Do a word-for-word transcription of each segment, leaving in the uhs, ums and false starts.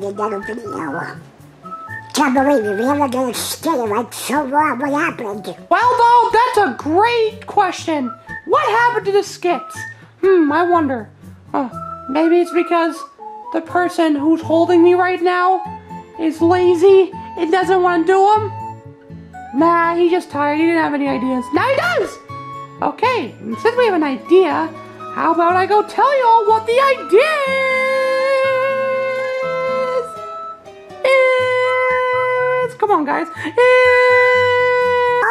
did that video. Can't believe it, we ever did a skit like so long, what happened? Well, though, that's a great question. What happened to the skits? Hmm, I wonder. Uh, maybe it's because the person who's holding me right now is lazy and doesn't want to do them? Nah, he's just tired, he didn't have any ideas. Now he does! Okay, since we have an idea, how about I go tell you all what the idea is? Is... Come on, guys. Is...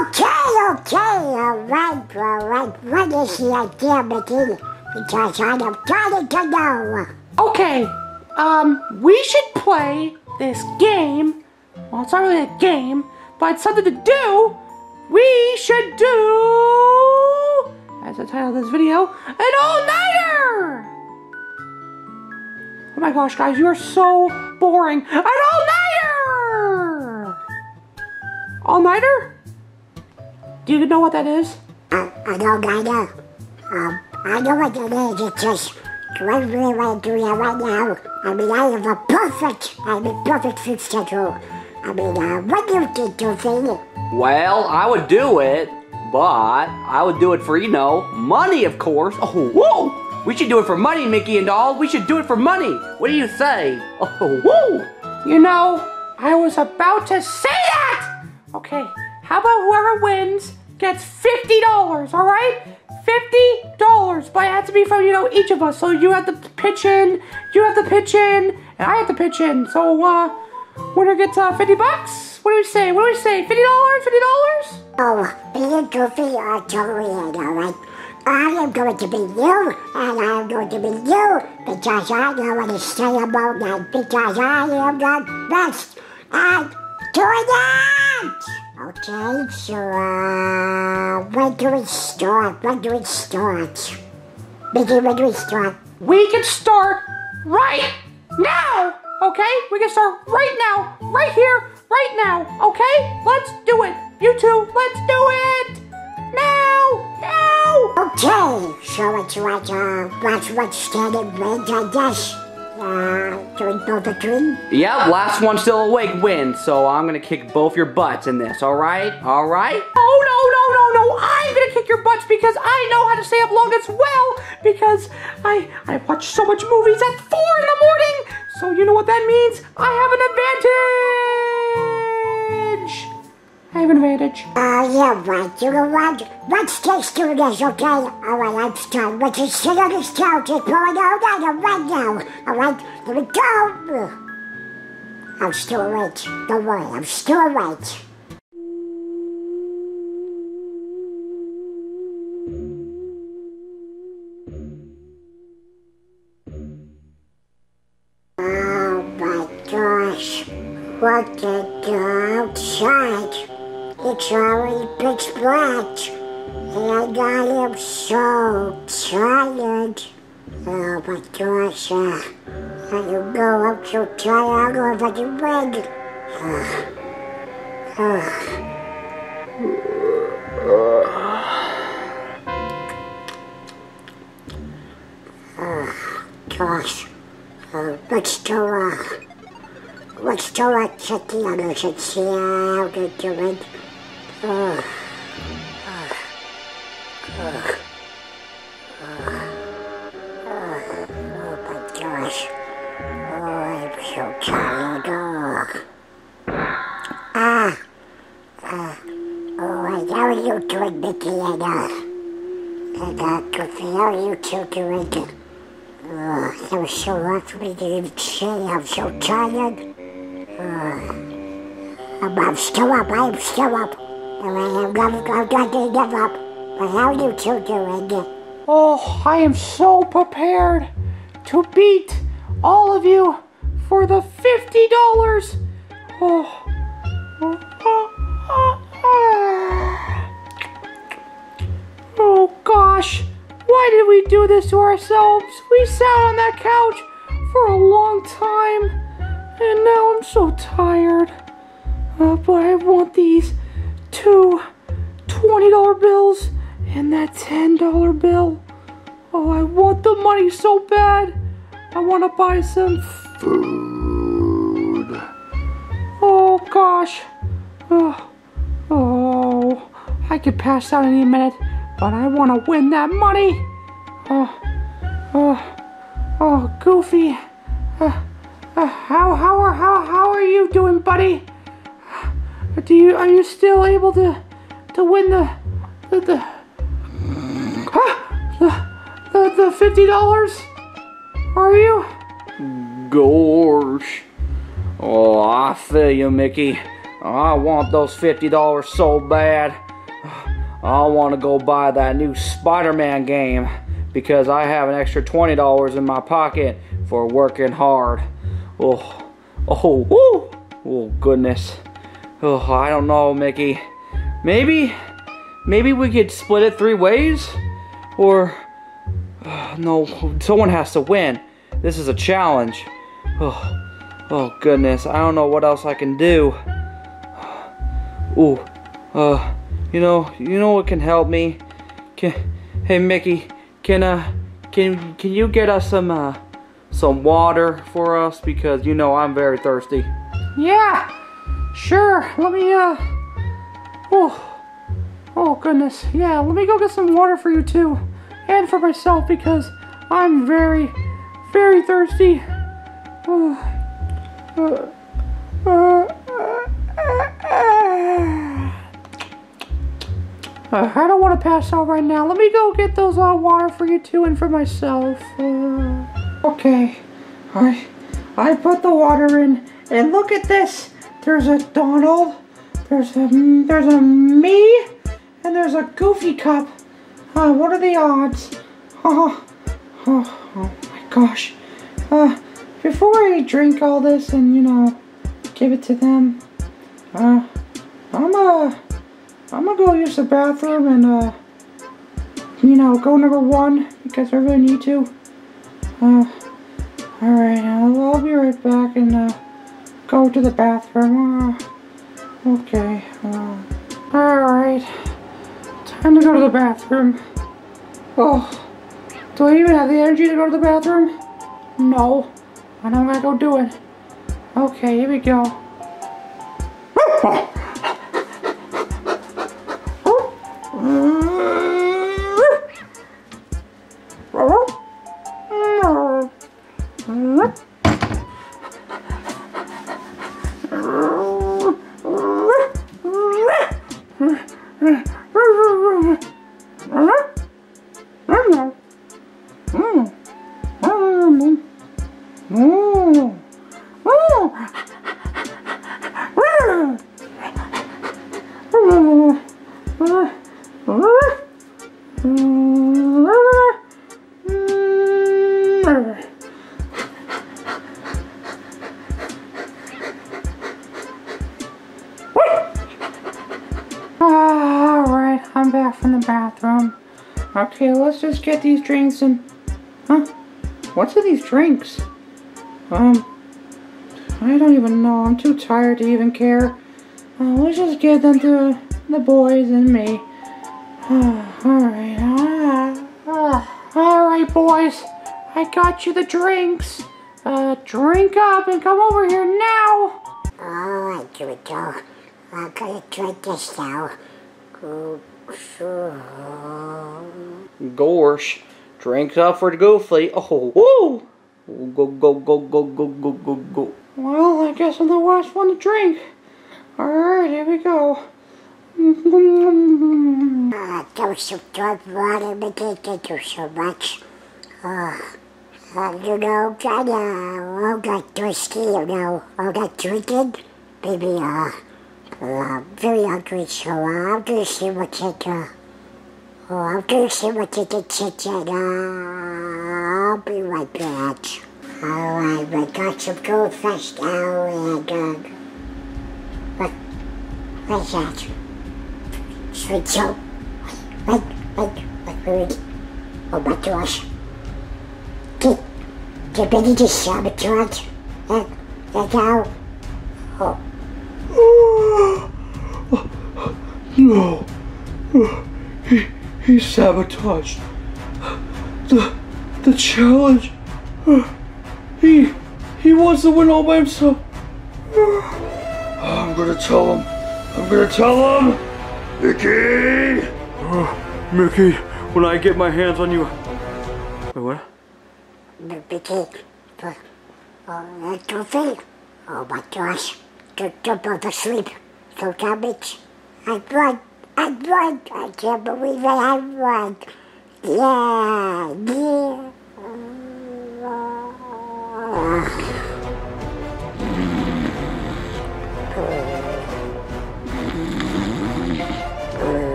Okay, okay, alright, alright. What is the idea, Mickey? Because I am trying to know. Okay, um, we should play this game. Well, it's not really a game, but it's something to do. We should do... That's the title of this video, an all-nighter! Oh my gosh, guys, you are so boring. An all-nighter! All-nighter? Do you know what that is? Uh, an all-nighter? Um, I know what that is, it's just, do I really want to do that right now? I mean, I have a perfect, I have a perfect food schedule. I mean, uh, what do you think, Goofy? Well, I would do it. But I would do it for, you know, money, of course. Oh, whoa! We should do it for money, Mickey and all. We should do it for money. What do you say? Oh, whoa! You know, I was about to say that! Okay, how about whoever wins gets fifty dollars, all right? fifty dollars, but it has to be from, you know, each of us. So you have to pitch in, you have to pitch in, and I have to pitch in. So, uh, winner gets uh, fifty bucks. What do we say? What do we say? fifty dollars? fifty dollars? Oh, me and Goofy are totally in, alright? I am going to be you, and I am going to be you, because I know what to say about that, because I am the best at doing that! Okay, so, uh, when do we start? When do we start? Mickey, when do we start? We can start right now! Okay? We can start right now, right here, right now, okay? Let's do it. You two, let's do it. Now, now. Okay, so it's like, uh, last one standing wins, I guess. Uh, doing both a dream? Yeah, last one still awake wins, so I'm gonna kick both your butts in this, all right? All right? Oh, no, no, no, no, I'm gonna kick your butts because I know how to stay up long as well, because I, I watch so much movies at four in the morning, so you know what that means? I have an advantage. I have an advantage. Oh, uh, yeah, right. You know what? Let's just do this, okay? Alright, I'm starting. Let's just sit on this couch and pour it all out right now. Alright, here we go. I'm still awake. Don't worry, I'm still awake. Oh my gosh. Look at the outside. It's already pitch black, and I am so tired. Oh my gosh, uh, I don't know, I'm so tired, I don't know if I can win. Uh, uh. Uh, gosh, uh, let's do, uh, let's do, uh, check the others and see how they do it. Uh, uh, uh, uh, oh my gosh, oh I'm so tired, oh. Ah, uh, alright, how are you doing, Mickey and, uh, and uh, Goofy, how are you two doing? Uh, that was so hard for me to even see, I'm so tired. Uh, I'm, I'm still up, I'm still up. I'm not going to give up, but how are you two doing? Oh, I am so prepared to beat all of you for the fifty dollars. Oh. Oh, gosh. Why did we do this to ourselves? We sat on that couch for a long time, and now I'm so tired. Uh, but I want these two twenty dollar bills and that ten dollar bill. Oh, I want the money so bad. I want to buy some food. gosh. Oh, oh, I could pass out any minute, but I want to win that money. Oh, oh, oh, Goofy. Uh, uh, how, how, are, how, how are you doing, buddy? Do you, are you still able to, to win the, the, the, ah, the, the, the fifty dollars? Are you? Gosh. Oh, I feel you, Mickey. I want those fifty dollars so bad. I want to go buy that new Spider-Man game because I have an extra twenty dollars in my pocket for working hard. Oh, oh, woo. Oh, goodness. Oh, I don't know, Mickey. Maybe, maybe we could split it three ways? Or, oh, no, someone has to win. This is a challenge. Oh, oh goodness, I don't know what else I can do. Ooh, uh, you know, you know what can help me? Can, hey Mickey, can uh, can can you get us some uh, some water for us because you know I'm very thirsty. Yeah, sure. Let me uh, oh, oh goodness, yeah. Let me go get some water for you too, and for myself because I'm very. Very thirsty. Oh. Uh, uh, uh, uh, uh. I don't want to pass out right now. Let me go get those uh, water for you too and for myself. Uh. Okay. I, I put the water in and look at this. There's a Donald. There's a, there's a me. And there's a Goofy cup. Uh, what are the odds? Oh, oh, oh. Gosh, uh, before I drink all this and, you know, give it to them, uh, I'm, uh, I'm gonna go use the bathroom and, uh, you know, go number one, because I really need to. Uh, alright, I'll, I'll be right back and, uh, go to the bathroom. Uh, okay, uh, alright, time to go to the bathroom. Oh. Do I even have the energy to go to the bathroom? No. I don't gotta go do it. Okay, here we go. Alright, I'm back from the bathroom. Okay, let's just get these drinks and... Huh? What's in these drinks? Um... I don't even know. I'm too tired to even care. Uh, let's just get them to the boys and me. Uh, Alright. Uh, uh, Alright, boys. I got you the drinks. Uh, drink up and come over here now. Alright, here we go. I'm gonna drink this now. Gosh. Drinks up for the Goofy. Oh, woo! Go, go, go, go, go, go, go, go. Well, I guess I'm the last one to drink. Alright, here we go. Uh, don't you drink water, Mickey? Thank you so much. Uh, uh, you know, I, uh, I'm not thirsty, you know. I'm not drinking. Maybe, uh, uh, I'm very hungry, so uh, I'm gonna see what's in, uh, oh, I'm gonna see what's in the kitchen, uh, I'll be right back. Alright, we got some goldfish now, and, uh, what, what is that? Sweet soap? Wait, wait, wait, wait, oh my gosh. Did, did Benny just sabotage? And, and now, oh. No, he, he sabotaged the, the challenge. He, he wants to win all by himself. I'm gonna tell him. I'm gonna tell him. Mickey. Oh, Mickey, when I get my hands on you. Wait, what? Mickey. Oh, Goofy. Oh my gosh. To jump off the sleep. So damage. I won. I won. I can't believe it. I won. Yeah. Yeah.